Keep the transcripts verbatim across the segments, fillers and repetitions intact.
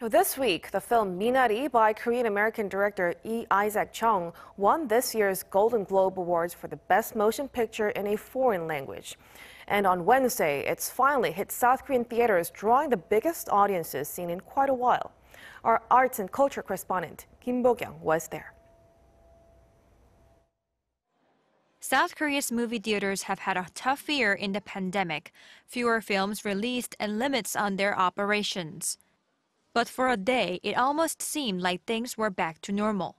Now this week, the film Minari by Korean-American director Lee Isaac Chung won this year's Golden Globe Awards for the Best Motion Picture in a Foreign Language. And on Wednesday, it's finally hit South Korean theaters, drawing the biggest audiences seen in quite a while. Our arts and culture correspondent Kim Bo-kyoung was there. South Korea's movie theaters have had a tough year in the pandemic, fewer films released and limits on their operations. But for a day, it almost seemed like things were back to normal.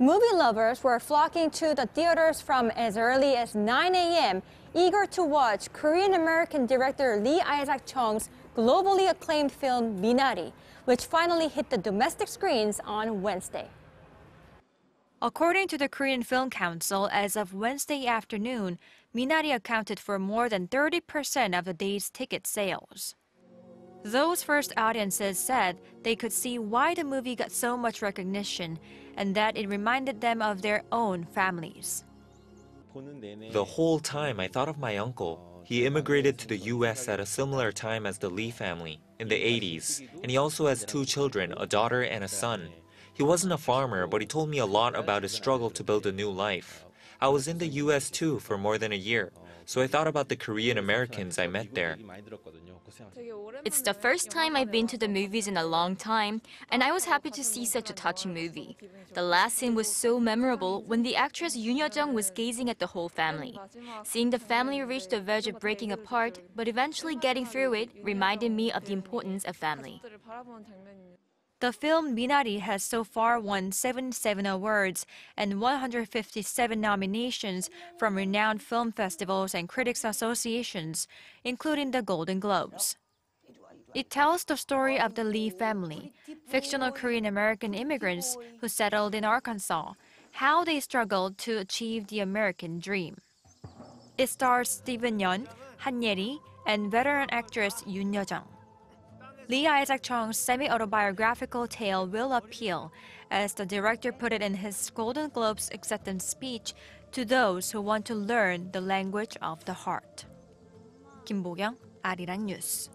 Movie lovers were flocking to the theaters from as early as nine a m, eager to watch Korean-American director Lee Isaac Chung's globally acclaimed film Minari, which finally hit the domestic screens on Wednesday. According to the Korean Film Council, as of Wednesday afternoon, Minari accounted for more than thirty percent of the day's ticket sales. Those first audiences said they could see why the movie got so much recognition and that it reminded them of their own families. The whole time I thought of my uncle. He immigrated to the U S at a similar time as the Lee family, in the eighties, and he also has two children, a daughter and a son. He wasn't a farmer, but he told me a lot about his struggle to build a new life. I was in the U S too for more than a year. So I thought about the Korean Americans I met there. It's the first time I've been to the movies in a long time, and I was happy to see such a touching movie. The last scene was so memorable when the actress Youn Yuh-jung was gazing at the whole family. Seeing the family reach the verge of breaking apart, but eventually getting through it, reminded me of the importance of family. The film Minari has so far won seventy-seven awards and one hundred fifty-seven nominations from renowned film festivals and critics' associations, including the Golden Globes. It tells the story of the Lee family, fictional Korean-American immigrants who settled in Arkansas, how they struggled to achieve the American dream. It stars Steven Yeun, Han Ye-ri, and veteran actress Youn Yuh-jung. Lee Isaac Chung's semi-autobiographical tale will appeal, as the director put it in his Golden Globes acceptance speech, to those who want to learn the language of the heart. Kim Bo-kyoung, Arirang News.